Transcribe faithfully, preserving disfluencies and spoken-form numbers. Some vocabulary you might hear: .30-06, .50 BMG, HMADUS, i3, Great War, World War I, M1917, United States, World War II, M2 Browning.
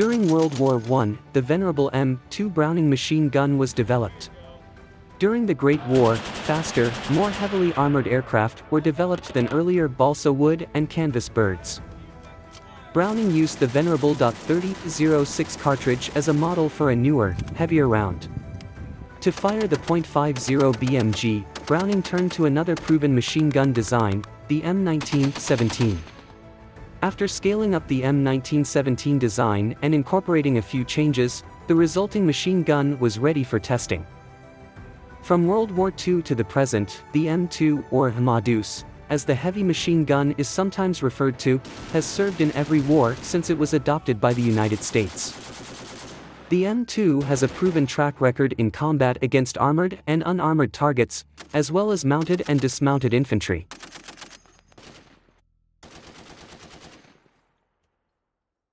During World War One, the venerable M two Browning machine gun was developed. During the Great War, faster, more heavily armored aircraft were developed than earlier balsa wood and canvas birds. Browning used the venerable point thirty oh six cartridge as a model for a newer, heavier round. To fire the point fifty B M G, Browning turned to another proven machine gun design, the M nineteen seventeen. After scaling up the M nineteen seventeen design and incorporating a few changes, the resulting machine gun was ready for testing. From World War Two to the present, the M two, or HMADUS, as the heavy machine gun is sometimes referred to, has served in every war since it was adopted by the United States. The M two has a proven track record in combat against armored and unarmored targets, as well as mounted and dismounted infantry.